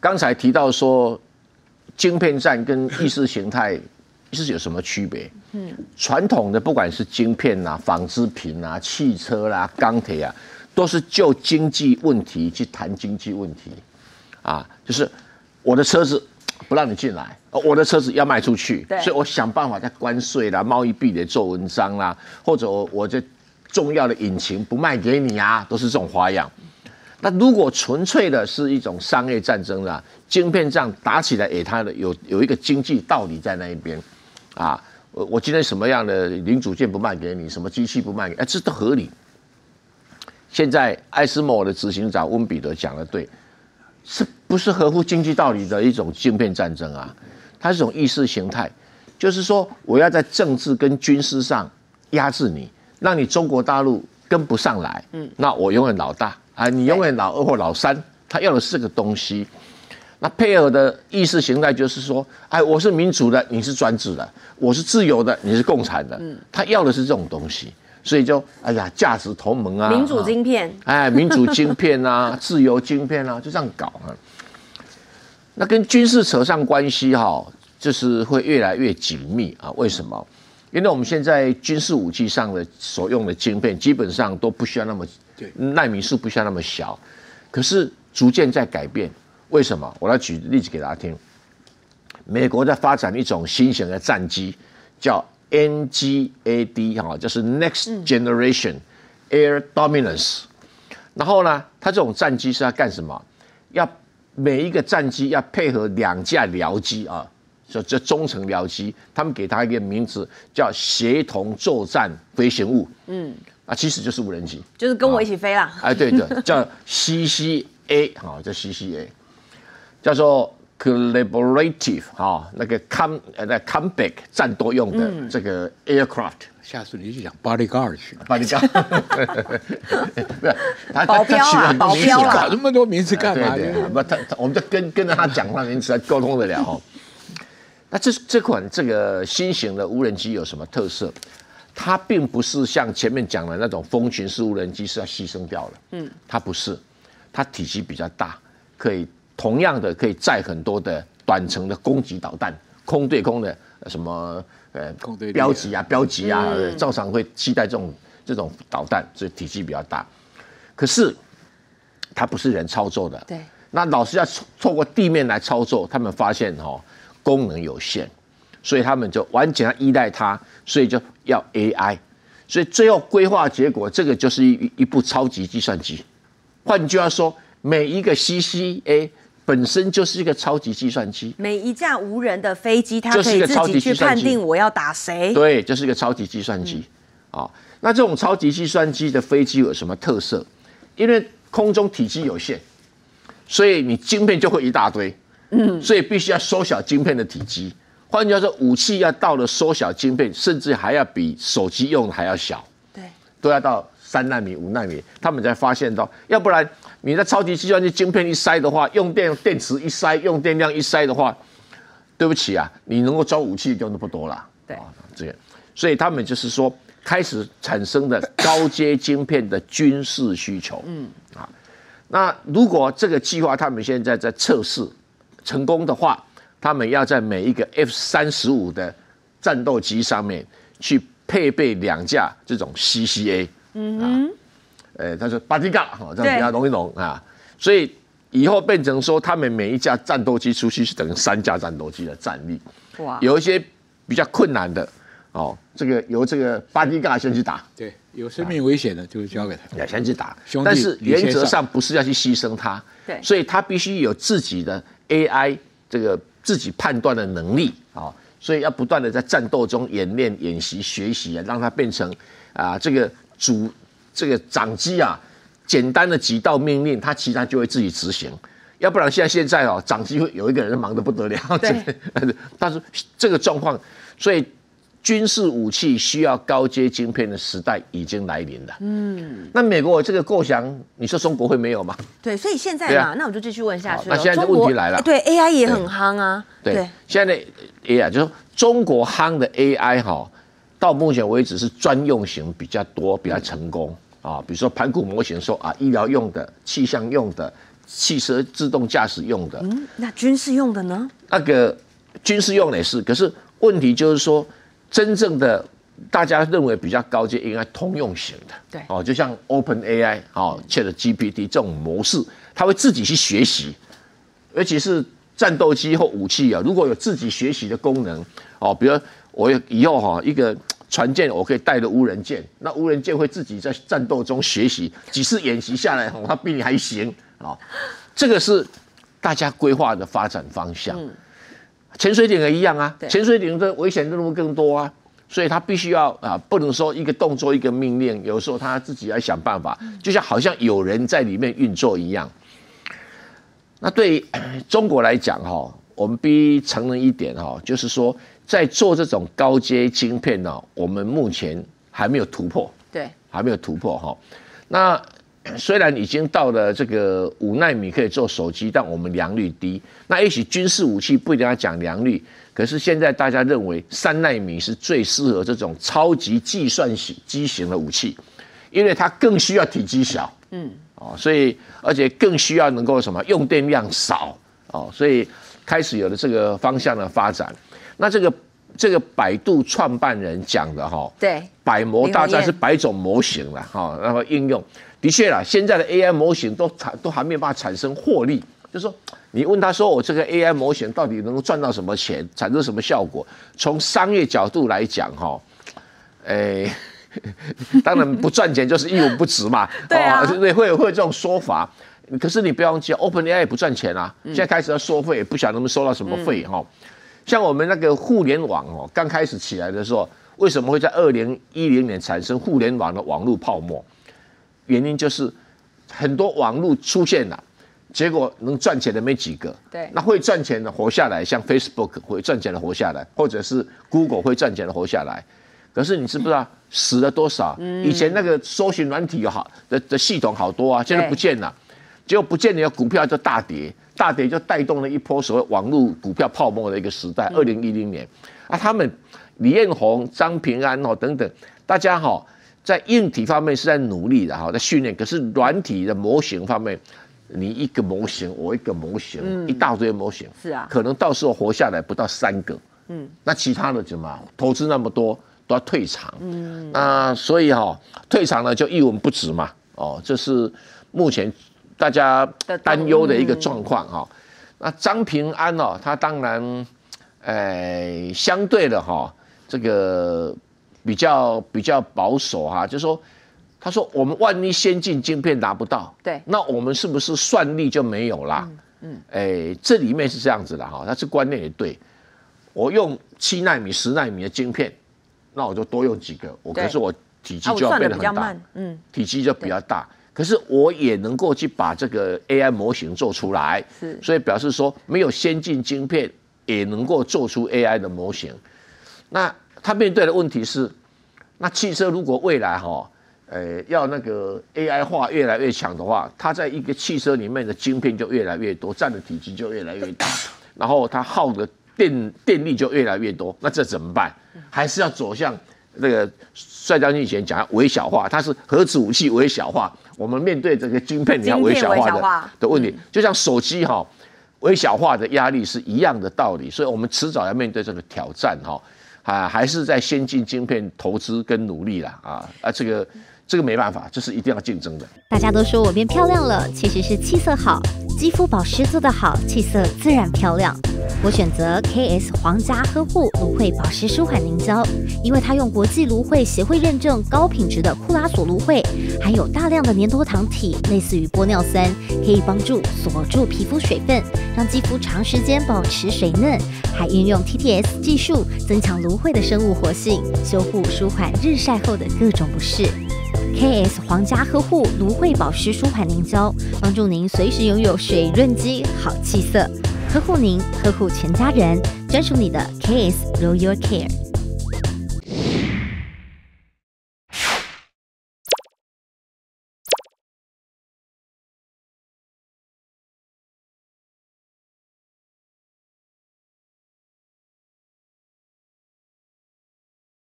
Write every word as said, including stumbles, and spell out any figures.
刚才提到说，晶片战跟意识形态是有什么区别？嗯，传统的不管是晶片啊、纺织品啊、汽车啦、啊、钢铁啊，都是就经济问题去谈经济问题，啊，就是我的车子不让你进来，我的车子要卖出去，所以我想办法在关税啦、贸易壁垒做文章啦，或者我我这重要的引擎不卖给你啊，都是这种花样。 那如果纯粹的是一种商业战争啦、啊，晶片战打起来，哎，它的有有一个经济道理在那一边，啊，我我今天什么样的零组件不卖给你，什么机器不卖给你，哎，这都合理。现在艾斯摩的执行长温彼得讲的对，是不是合乎经济道理的一种晶片战争啊？它是一种意识形态，就是说我要在政治跟军事上压制你，让你中国大陆跟不上来，嗯，那我永远老大。 啊，你永远老二或老三，他要的是这个东西。那配合的意识形态就是说，哎，我是民主的，你是专制的；我是自由的，你是共产的。他要的是这种东西，所以就哎呀，价值同盟啊，民主晶片，哎，民主晶片啊，自由晶片啊，就这样搞啊。那跟军事扯上关系哈，就是会越来越紧密啊。为什么？因为我们现在军事武器上的所用的晶片，基本上都不需要那么。 奈米数不需要那么小，可是逐渐在改变。为什么？我来举例子给大家听。美国在发展一种新型的战机，叫 N G A D 哈，就是 Next Generation Air Dominance。然后呢，它这种战机是要干什么？要每一个战机要配合两架僚机啊，就这中程僚机，他们给它一个名字叫协同作战飞行物。嗯。 啊，其实就是无人机，就是跟我一起飞啦。哎、啊，对的，叫 C C A 哈、哦，叫 C C A， 叫做 collaborative 哈、哦，那个 com 呃 combat 战斗用的这个 aircraft。下次你就讲 bodyguard 去 ，bodyguard 保镖啊，保镖啊，搞那么多名字干嘛？对对，不，他我们就跟跟着他讲那名词来沟通得了哦。那这这款这个新型的无人机有什么特色？ 它并不是像前面讲的那种蜂群式无人机是要牺牲掉了，嗯，它不是，它体积比较大，可以同样的可以载很多的短程的攻击导弹，空对空的什么呃标击啊标击啊，照常会期待这种这种导弹，所以体积比较大。可是它不是人操作的，对，那老是要透过地面来操作，他们发现哦功能有限。 所以他们就完全依赖它，所以就要 A I， 所以最后规划结果，这个就是一一部超级计算机。换句话说，每一个 C C A 本身就是一个超级计算机。每一架无人的飞机，它可以自己去判定我要打谁。对，就是一个超级计算机。啊、嗯哦，那这种超级计算机的飞机有什么特色？因为空中体积有限，所以你晶片就会一大堆。嗯，所以必须要缩小晶片的体积。 换句话说，武器要到了缩小晶片，甚至还要比手机用的还要小，对，都要到三纳米、五纳米，他们才发现到，要不然你在超级计算机晶片一塞的话，用电电池一塞，用电量一塞的话，对不起啊，你能够装武器用的不多啦。对啊，这个，所以他们就是说开始产生的高阶晶片的军事需求，嗯啊，那如果这个计划他们现在在测试成功的话。 他们要在每一个 F 三十五的战斗机上面去配备两架这种 C C A， 嗯，呃、啊，他说巴迪嘎，好，这样比较容易弄啊。所以以后变成说，他们每一架战斗机出去是等于三架战斗机的战力。哇，有一些比较困难的哦，这个由这个巴迪嘎先去打，对，有生命危险的就交给他，啊、先去打。但是原则上不是要去牺牲他，对，所以他必须有自己的 A I 这个。 自己判断的能力啊，所以要不断的在战斗中演练、演习、学习啊，让它变成啊这个主这个掌机啊，简单的几道命令，它其他就会自己执行。要不然现在现在哦，掌机会有一个人忙得不得了。但是这个状况，所以军事武器需要高阶晶片的时代已经来临了。嗯，那美国这个构想，你说中国会没有吗？对，所以现在嘛，啊、那我就继续问下去。那现在的问题来了，对 A I 也很夯啊。对，對對现在的 A I 就是中国夯的 A I 哈，到目前为止是专用型比较多，比较成功啊。比如说盘古模型说啊，医疗用的、气象用的。汽车自动驾驶用的。嗯，那军事用的呢？那个军事用的也是，可是问题就是说，真正的大家认为比较高阶，应该通用型的。对，哦，就像 OpenAI 哦 Chat G P T 这种模式，它会自己去学习，尤其是战斗机或武器啊，如果有自己学习的功能哦，比如我以后哈、哦、一个。 船舰我可以带着无人舰，那无人舰会自己在战斗中学习，几次演习下来，它比你还行啊、哦！这个是大家规划的发展方向。嗯、潜水艇也一样啊，潜水艇的危险任务更多啊，所以它必须要啊，不能说一个动作一个命令，有时候它自己来想办法，就像好像有人在里面运作一样。那对于中国来讲哈、哦，我们必须承认一点哈、哦，就是说。 在做这种高阶晶片呢、哦，我们目前还没有突破，对，还没有突破哈、哦。那虽然已经到了这个五奈米可以做手机，但我们良率低。那也许军事武器不一定要讲良率，可是现在大家认为三奈米是最适合这种超级计算机型的武器，因为它更需要体积小，嗯，哦，所以而且更需要能够什么用电量少，哦，所以开始有了这个方向的发展。 那这个这个百度创办人讲的哈，对，百模大战是百种模型了哈，然后应用的确啦，现在的 A I 模型都都还没有办法产生获利，就是说你问他说我这个 A I 模型到底能够赚到什么钱，产生什么效果？从商业角度来讲哈，诶、欸。当然不赚钱就是一文不值嘛，对啊，哦、会有会有这种说法。可是你不要忘记 ，OpenAI 也不赚钱啊，嗯、现在开始要收费，也不晓得能不能收到什么费哈。嗯 像我们那个互联网哦，刚开始起来的时候，为什么会在二零一零年产生互联网的网络泡沫？原因就是很多网络出现了，结果能赚钱的没几个。对，那会赚钱的活下来，像 Facebook 会赚钱的活下来，或者是 Google 会赚钱的活下来。可是你知不知道死了多少？嗯、以前那个搜寻软体有好的的系统好多啊，现在不见了。 结果不见得有股票就大跌，大跌就带动了一波所谓网络股票泡沫的一个时代。二零一零年啊，他们李彦宏、张平安哦等等，大家哈、哦、在硬体方面是在努力的哈、哦，在训练。可是软体的模型方面，你一个模型，我一个模型，嗯、一大堆模型，是啊，可能到时候活下来不到三个，嗯，那其他的怎么投资那么多都要退场，嗯，那所以哈、哦、退场呢就一文不值嘛，哦，这是目前。 大家担忧的一个状况哈，那张平安哦，他当然，呃，相对的哈、哦，这个比较比较保守哈、啊，就是说，他说我们万一先进晶片拿不到，对，那我们是不是算力就没有啦？嗯，哎、嗯呃，这里面是这样子的哈、哦，他这观念也对，我用七奈米、十奈米的晶片，那我就多用几个，我可是我体积就要变得很大，啊、嗯，体积就比较大。 可是我也能够去把这个 A I 模型做出来，所以表示说没有先进晶片也能够做出 A I 的模型。那他面对的问题是，那汽车如果未来哈、哦，呃，要那个 A I 化越来越强的话，它在一个汽车里面的晶片就越来越多，占的体积就越来越大，然后它耗的电电力就越来越多，那这怎么办？还是要走向那个帅将军以前讲微小化，它是核子武器微小化。 我们面对这个晶片，你要微小化的的问题，就像手机哈、哦，微小化的压力是一样的道理，所以我们迟早要面对这个挑战哈、哦，啊，还是在先进晶片投资跟努力啦，啊啊，这个这个没办法，这是一定要竞争的。大家都说我变漂亮了，其实是气色好，肌肤保湿做得好，气色自然漂亮。我选择 K S 皇家呵护芦荟保湿舒缓凝胶，因为它用国际芦荟协会认证高品质的库拉索芦荟，含有大量的粘多糖体，类似于玻尿酸，可以帮助锁住皮肤水分，让肌肤长时间保持水嫩，还运用 T T S 技术增强芦荟的生物活性，修护舒缓日晒后的各种不适。 K S 皇家呵护芦荟保湿舒缓凝胶，帮助您随时拥有水润肌、好气色，呵护您，呵护全家人，专属你的 K S Royal Care。